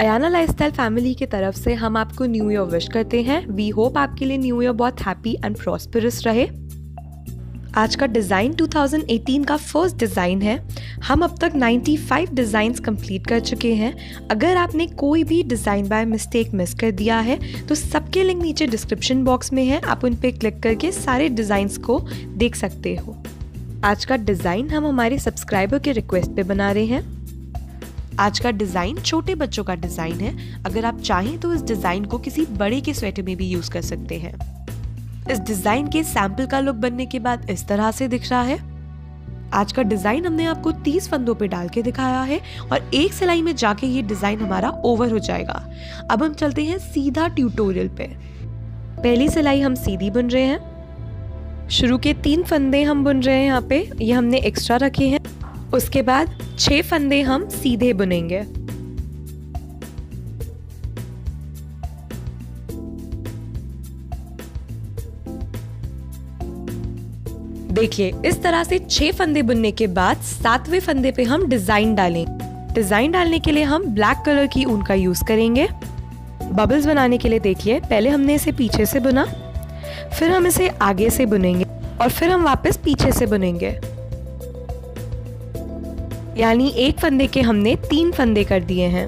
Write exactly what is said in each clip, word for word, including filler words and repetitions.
Ayana lifestyle family की तरफ से हम आपको न्यू ईयर विश करते हैं। वी होप आपके लिए न्यू ईयर बहुत हैप्पी एंड प्रॉस्परस रहे। आज का डिज़ाइन दो हज़ार अठारह का फर्स्ट डिज़ाइन है। हम अब तक पचानवे डिज़ाइंस कंप्लीट कर चुके हैं। अगर आपने कोई भी डिज़ाइन बाय मिस्टेक मिस कर दिया है तो सबके लिंक नीचे डिस्क्रिप्शन बॉक्स में है, आप उन पर क्लिक करके सारे डिज़ाइंस को देख सकते हो। आज का डिज़ाइन हम हमारे सब्सक्राइबर के रिक्वेस्ट पे बना रहे हैं। आज का डिज़ाइन छोटे बच्चों का डिज़ाइन है। अगर आप चाहें तो इस डिज़ाइन को किसी बड़े के स्वेटर में भी यूज़ कर सकते हैं। इस डिज़ाइन के सैंपल का लुक बनने के बाद इस तरह से दिख रहा है। आज का डिज़ाइन हमने आपको तीस फंदों पे डाल के दिखाया है और एक सिलाई में जाके ये डिज़ाइन हमारा ओवर हो जाएगा। अब हम चलते हैं सीधा ट्यूटोरियल पे। पहली सिलाई हम सीधी बुन रहे हैं। शुरू के तीन फंदे हम बुन रहे हैं, यहाँ पे ये हमने एक्स्ट्रा रखे हैं। उसके बाद छह फंदे हम सीधे बुनेंगे। देखिए, इस तरह से छह फंदे बुनने के बाद सातवें फंदे पे हम डिजाइन डालेंगे। डिजाइन डालने के लिए हम ब्लैक कलर की ऊन का यूज करेंगे। बबल्स बनाने के लिए देखिए, पहले हमने इसे पीछे से बुना, फिर हम इसे आगे से बुनेंगे और फिर हम वापस पीछे से बुनेंगे। यानी एक फंदे के हमने तीन फंदे कर दिए हैं।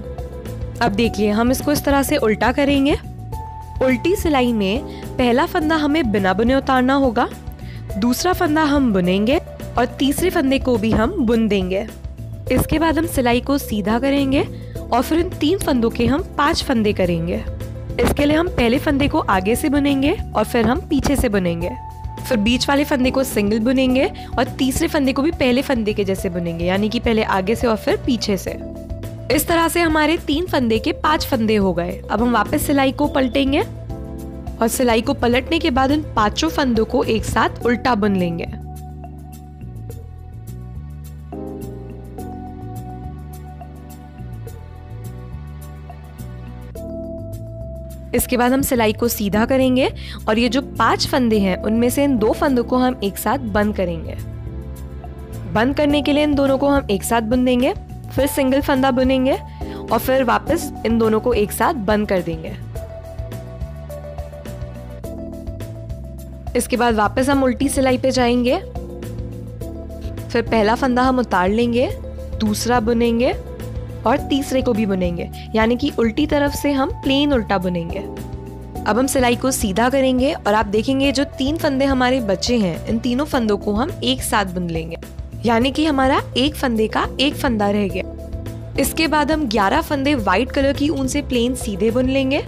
अब देखिए, हम इसको इस तरह से उल्टा करेंगे। उल्टी सिलाई में पहला फंदा हमें बिना बुने उतारना होगा, दूसरा फंदा हम बुनेंगे और तीसरे फंदे को भी हम बुन देंगे। इसके बाद हम सिलाई को सीधा करेंगे और फिर इन तीन फंदों के हम पांच फंदे करेंगे। इसके लिए हम पहले फंदे को आगे से बुनेंगे और फिर हम पीछे से बुनेंगे, फिर बीच वाले फंदे को सिंगल बुनेंगे और तीसरे फंदे को भी पहले फंदे के जैसे बुनेंगे, यानी कि पहले आगे से और फिर पीछे से। इस तरह से हमारे तीन फंदे के पांच फंदे हो गए। अब हम वापस सिलाई को पलटेंगे और सिलाई को पलटने के बाद उन पांचों फंदों को एक साथ उल्टा बुन लेंगे। इसके बाद हम सिलाई को सीधा करेंगे और ये जो पांच फंदे हैं उनमें से इन दो फंदों को हम एक साथ बंद करेंगे। बंद करने के लिए इन दोनों को हम एक साथ बुन देंगे, फिर सिंगल फंदा बुनेंगे और फिर वापस इन दोनों को एक साथ बंद कर देंगे। इसके बाद वापस हम उल्टी सिलाई पे जाएंगे, फिर पहला फंदा हम उतार लेंगे, दूसरा बुनेंगे और तीसरे को भी बुनेंगे, यानी कि उल्टी तरफ से हम प्लेन उल्टा बुनेंगे। अब हम सिलाई को सीधा करेंगे और आप देखेंगे जो तीन फंदे हमारे बचे हैं इन तीनों फंदों को हम एक साथ बुन लेंगे, यानी कि हमारा एक फंदे का एक फंदा रह गया। इसके बाद हम ग्यारह फंदे वाइट कलर की ऊन से प्लेन सीधे बुन लेंगे।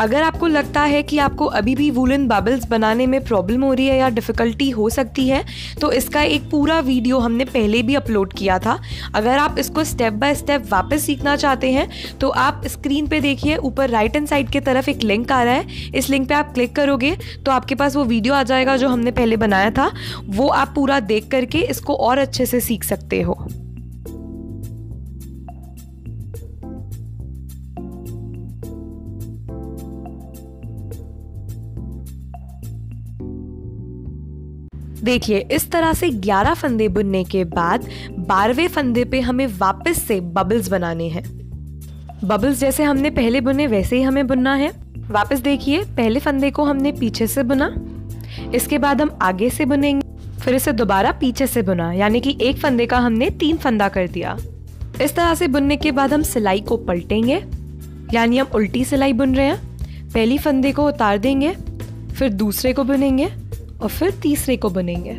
अगर आपको लगता है कि आपको अभी भी वूलन बबल्स बनाने में प्रॉब्लम हो रही है या डिफ़िकल्टी हो सकती है तो इसका एक पूरा वीडियो हमने पहले भी अपलोड किया था। अगर आप इसको स्टेप बाय स्टेप वापस सीखना चाहते हैं तो आप स्क्रीन पे देखिए, ऊपर राइट हैंड साइड की तरफ एक लिंक आ रहा है। इस लिंक पे आप क्लिक करोगे तो आपके पास वो वीडियो आ जाएगा जो हमने पहले बनाया था। वो आप पूरा देख करके इसको और अच्छे से सीख सकते हो। देखिए, इस तरह से ग्यारह फंदे बुनने के बाद बारहवें फंदे पे हमें वापस से बबल्स बनाने हैं। बबल्स जैसे हमने पहले बुने वैसे ही हमें बुनना है। वापस देखिए, पहले फंदे को हमने पीछे से बुना, इसके बाद हम आगे से बुनेंगे, फिर इसे दोबारा पीछे से बुना, यानी कि एक फंदे का हमने तीन फंदा कर दिया। इस तरह से बुनने के बाद हम सिलाई को पलटेंगे, यानी हम उल्टी सिलाई बुन रहे हैं। पहली फंदे को उतार देंगे, फिर दूसरे को बुनेंगे और फिर तीसरे को बुनेंगे।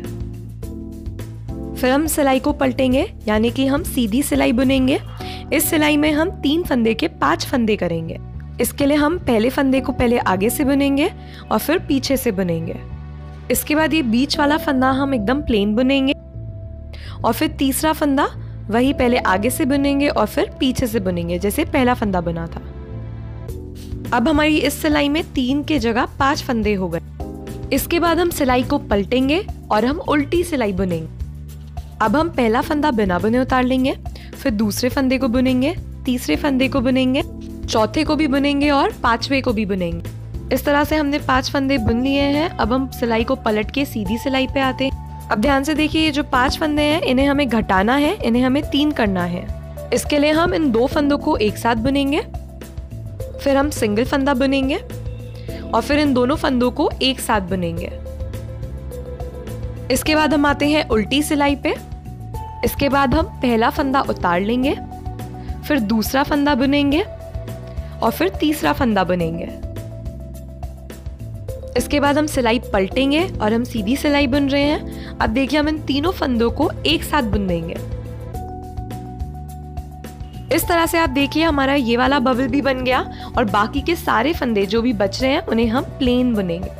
फिर हम सिलाई को पलटेंगे, यानी कि हम सीधी सिलाई बुनेंगे। इस सिलाई में हम तीन फंदे के पांच फंदे करेंगे। इसके लिए हम पहले फंदे को पहले आगे से बुनेंगे और फिर पीछे से बुनेंगे। इसके बाद ये बीच वाला फंदा हम एकदम प्लेन बुनेंगे और फिर तीसरा फंदा वही पहले आगे से बुनेंगे और फिर पीछे से बुनेंगे, जैसे पहला फंदा बना था। अब हमारी इस सिलाई में तीन के जगह पांच फंदे हो गए। इसके बाद हम सिलाई को पलटेंगे और हम उल्टी सिलाई बुनेंगे। अब हम पहला फंदा बिना बुने उतार लेंगे, फिर दूसरे फंदे को बुनेंगे, तीसरे फंदे को बुनेंगे, चौथे को भी बुनेंगे और पांचवे को भी बुनेंगे। इस तरह से हमने पांच फंदे बुन लिए हैं। अब हम सिलाई को पलट के सीधी सिलाई पे आते हैं। अब ध्यान से देखिए, ये जो पांच फंदे हैं इन्हें हमें घटाना है, इन्हें हमें तीन करना है। इसके लिए हम इन दो फंदों को एक साथ बुनेंगे, फिर हम सिंगल फंदा बुनेंगे और फिर इन दोनों फंदों को एक साथ बुनेंगे। इसके बाद हम आते हैं उल्टी सिलाई पे। इसके बाद हम पहला फंदा उतार लेंगे, फिर दूसरा फंदा बुनेंगे और फिर तीसरा फंदा बुनेंगे। इसके बाद हम सिलाई पलटेंगे और हम सीधी सिलाई बुन रहे हैं। अब देखिए हम इन तीनों फंदों को एक साथ बुन देंगे। इस तरह से आप देखिए हमारा ये वाला बबल भी बन गया और बाकी के सारे फंदे जो भी बच रहे हैं उन्हें हम प्लेन बुनेंगे।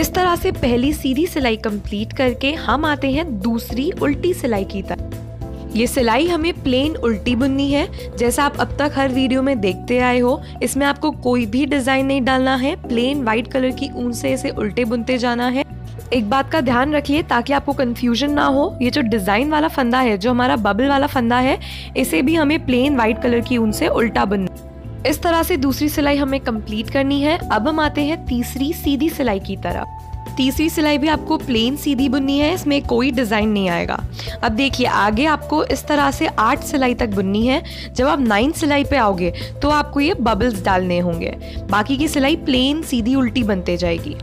इस तरह से पहली सीधी सिलाई कंप्लीट करके हम आते हैं दूसरी उल्टी सिलाई की तरफ। ये सिलाई हमें प्लेन उल्टी बुननी है। जैसा आप अब तक हर वीडियो में देखते आए हो, इसमें आपको कोई भी डिजाइन नहीं डालना है, प्लेन व्हाइट कलर की ऊन से इसे उल्टे बुनते जाना है। एक बात का ध्यान रखिए ताकि आपको कंफ्यूजन ना हो, ये जो डिज़ाइन वाला फंदा है, जो हमारा बबल वाला फंदा है, इसे भी हमें प्लेन वाइट कलर की ऊन से उल्टा बुनना। इस तरह से दूसरी सिलाई हमें कंप्लीट करनी है। अब हम आते हैं तीसरी सीधी सिलाई की तरफ। तीसरी सिलाई भी आपको प्लेन सीधी बुननी है, इसमें कोई डिज़ाइन नहीं आएगा। अब देखिए आगे आपको इस तरह से आठ सिलाई तक बुननी है। जब आप नाइन सिलाई पे आओगे तो आपको ये बबल्स डालने होंगे। बाकी की सिलाई प्लेन सीधी उल्टी बनते जाएगी,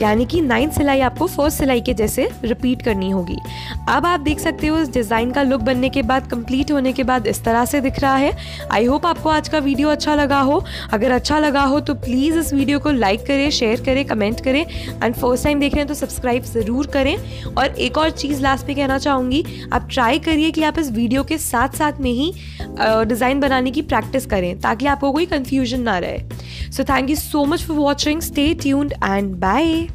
यानी कि नाइन्थ सिलाई आपको फर्स्ट सिलाई के जैसे रिपीट करनी होगी। अब आप देख सकते हो इस डिज़ाइन का लुक बनने के बाद, कंप्लीट होने के बाद इस तरह से दिख रहा है। आई होप आपको आज का वीडियो अच्छा लगा हो। अगर अच्छा लगा हो तो प्लीज़ इस वीडियो को लाइक करें, शेयर करें, कमेंट करें एंड फर्स्ट टाइम देख रहे हैं तो सब्सक्राइब ज़रूर करें। और एक और चीज़ लास्ट पे कहना चाहूँगी, आप ट्राई करिए कि आप इस वीडियो के साथ साथ में ही डिज़ाइन बनाने की प्रैक्टिस करें ताकि आपको कोई कन्फ्यूजन ना रहे। So thank you so much for watching, stay tuned and bye.